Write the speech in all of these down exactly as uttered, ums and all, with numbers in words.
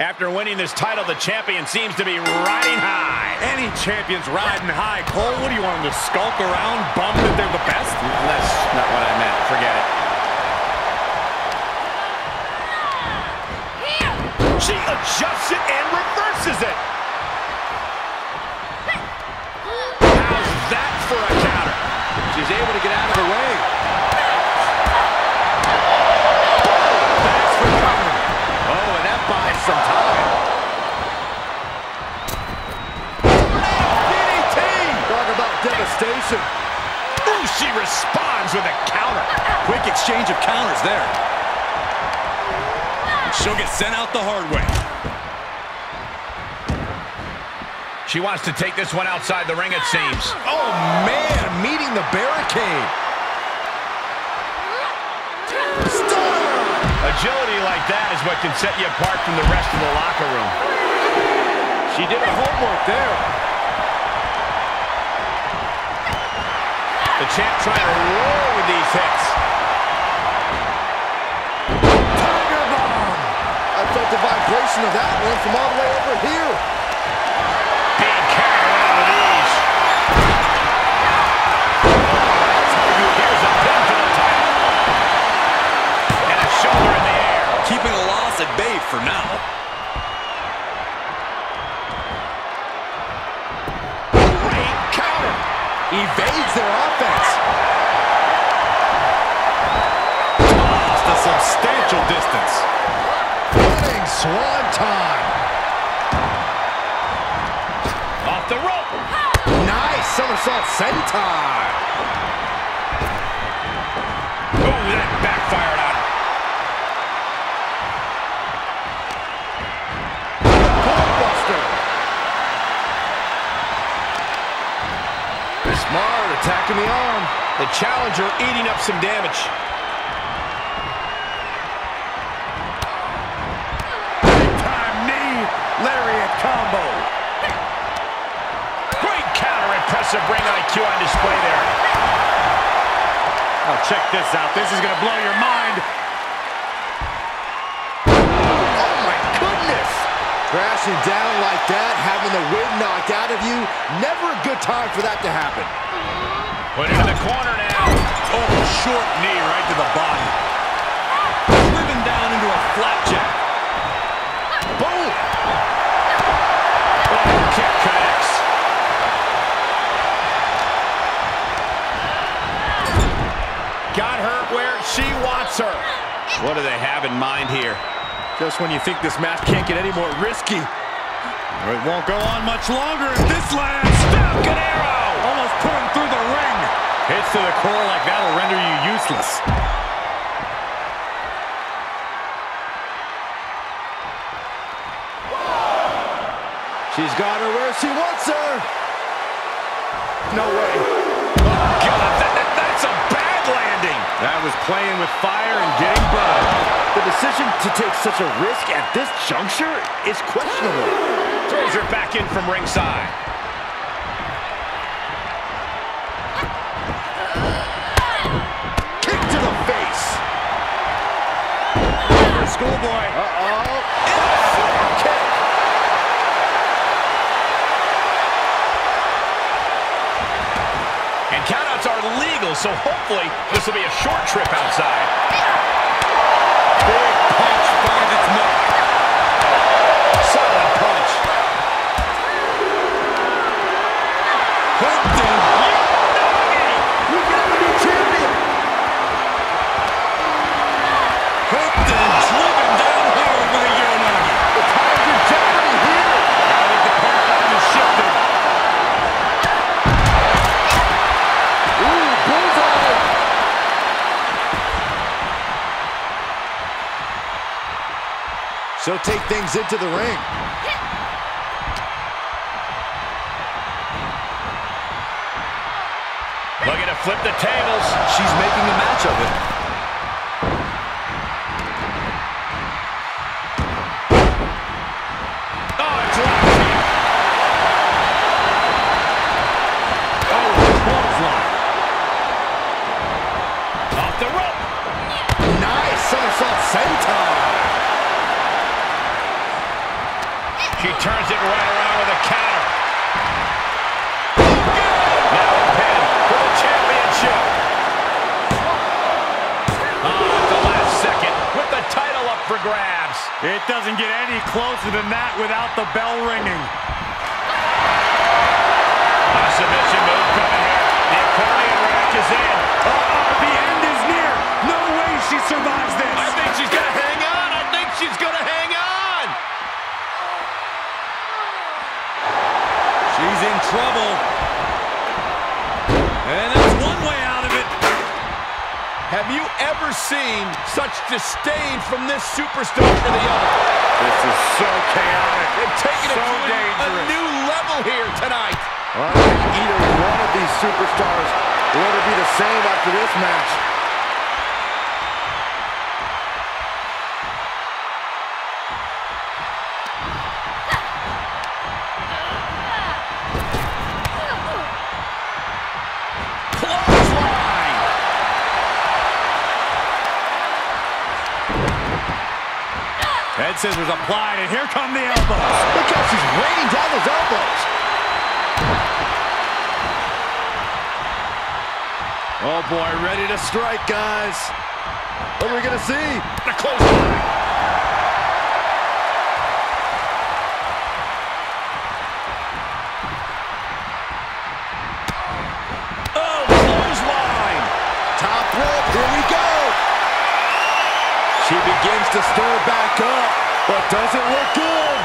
After winning this title, the champion seems to be riding high. Any champion's riding high. Cole, what do you want them to skulk around, bummed that they're the best? That's not what I meant. Forget it. Here. She adjusts it and reverses it. How's that for a counter? She's able to get out of the way. Some time. D D T! Talk about devastation. Ooh, she responds with a counter. Quick exchange of counters there. She'll get sent out the hard way. She wants to take this one outside the ring, it seems. Oh, man, meeting the barricade. Agility like that is what can set you apart from the rest of the locker room. She did her homework there. The champ trying to roll with these hits. Tiger bomb! I felt the vibration of that one from all the way over here. Being carried around with ease. Here's a pin for the title. And a shoulder. Keeping a loss at bay for now. Great counter. Evades their offense. Tossed a substantial distance. Running swanton. Off the rope. Nice somersault sentai. Oh, that backfired on. Smart attack in the arm. The challenger eating up some damage. Big time knee. Lariat combo. Great counter. Impressive ring I Q on display there. Oh, check this out. This is going to blow your mind. Oh, my goodness. Crashing down like that, having the wind knocked out of you, never a good time for that to happen. Put it in the corner now. Oh, short knee right to the body. Driven down into a flapjack. Boom! Oh, kick connects. Got her where she wants her. What do they have in mind here? Just when you think this match can't get any more risky. It won't go on much longer if this lands. Falcon Arrow! Almost put him through the ring. Hits to the core like that'll render you useless. She's got her where she wants her. No way. Oh, God, that, that, that's a bad landing. That was playing with fire and getting burned. The decision to take such a risk at this juncture is questionable. Throws her back in from ringside. Kick to the face. Schoolboy. Uh-oh. Kick. And countouts are legal, so hopefully this will be a short trip outside. Big punch finds its mark. Solid punch. Clinton. We got a new champion. Clinton driven down here over the Yonagi. The times are definitely here. I think the paradigm is shifted. Ooh, bullseye. So take things into the ring. Hit. Looking to flip the tables. She's making a match of it. Oh, it's rising. Oh, clothesline. Off the rope. Nice somersault sentai. She turns it right around with a counter. Now a pin for the championship. Oh, at the last second with the title up for grabs. It doesn't get any closer than that without the bell ringing. A submission move coming here. The accordion rack is in. Uh-oh, the end is near. No way she survives this. I think she's going to hang on. I think she's going to hang on. She's in trouble. And that's one way out of it. Have you ever seen such disdain from this superstar for the other? This is so chaotic. They've taken it to a new level here tonight. Well, I think either one of these superstars will ever be the same after this match. Clothesline! Head scissors applied, and here come the elbows. Look how she's raining down those elbows. Oh, boy, ready to strike, guys. What are we going to see? A close line. Oh, close line. Top rope, here we go. She begins to stir back up, but doesn't look good.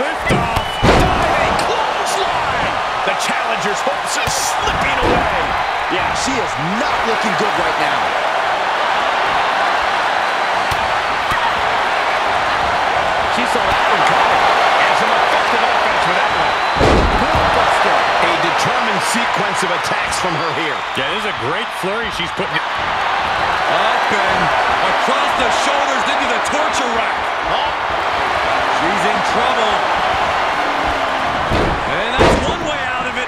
Lift off. Diving close line. The challenger's hopes are slipping away. Yeah, she is not looking good right now. She saw that one coming. And some effective offense for that one. Buster. A determined sequence of attacks from her here. Yeah, this is a great flurry she's putting it. Up and across the shoulders into the torture rack. Oh. She's in trouble. And that's one way out of it.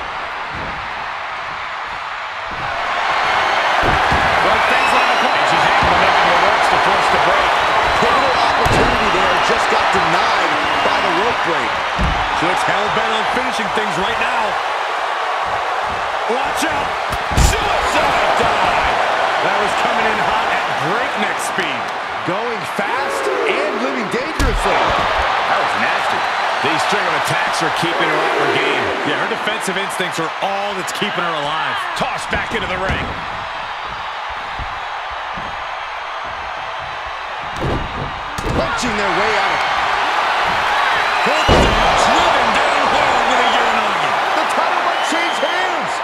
Forced to break. Total opportunity there. Just got denied by the rope break. She looks hell-bent on finishing things right now. Watch out! Suicide dive! That was coming in hot at breakneck speed. Going fast and living dangerously. That was nasty. These string of attacks are keeping her up her game. Yeah, her defensive instincts are all that's keeping her alive. Tossed back into the ring. Punching their way out of it. Driven down hard with a uranagi. The title might change hands.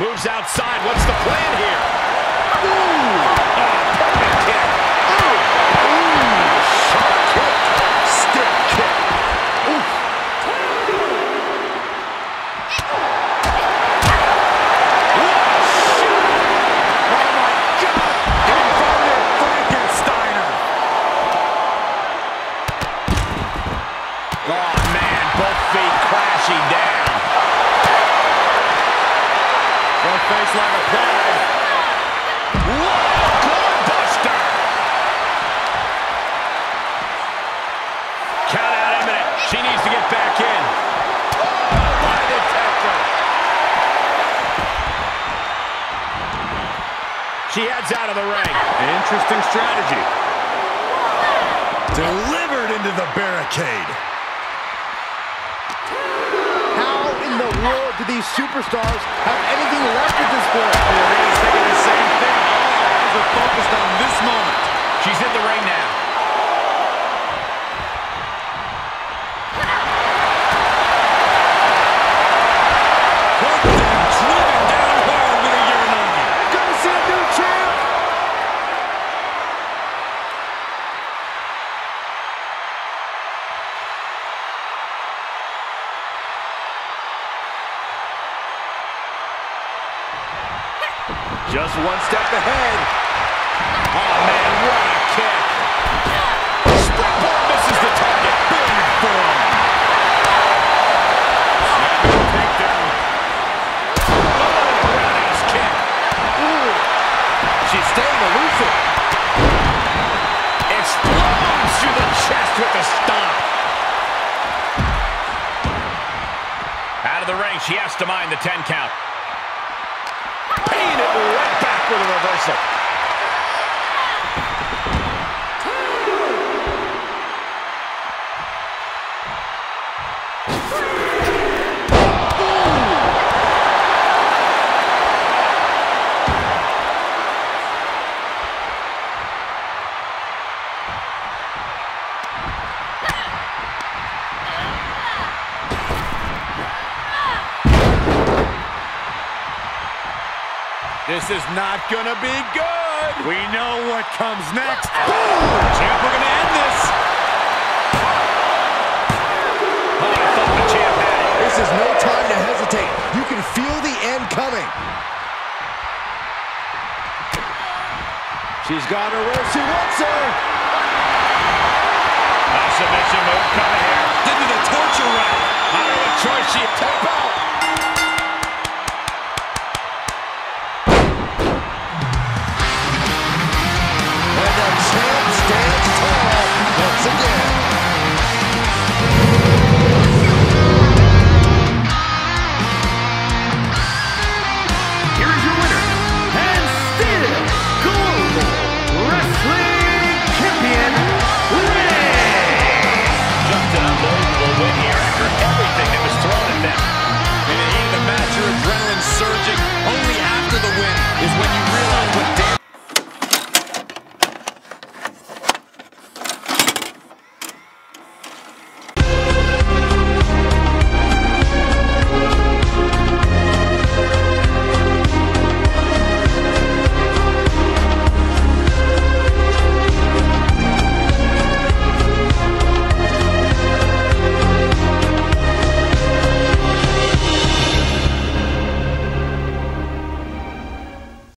Moves outside. What's the plan here? Ooh. Oh, perfect kick. Ooh. Ooh. Sharp kick. Stick kick. Baseline applied. Whoa! Club buster! Count out imminent. She needs to get back in. Oh, by the tackler. She heads out of the ring. Interesting strategy. Delivered into the barricade. In the world do these superstars have anything left at this point? Oh, Renee's thinking the same thing. All eyes are focused on this moment. She's in the ring now. Hooked and driven down hard with a uranagi. Good to see a new champ. Just one step ahead. Oh, man, what a kick. Springboard misses the target. Big boom. of the ring. She has to mind the ten count. And it went back with a reversal. This is not gonna be good. We know what comes next. Champ, we're gonna end this. Oh, I thought the champ had it. This is no time to hesitate. You can feel the end coming. She's got her where she wants her. Nice submission move coming here. Into the torture rack. Out of a choice, she tap out.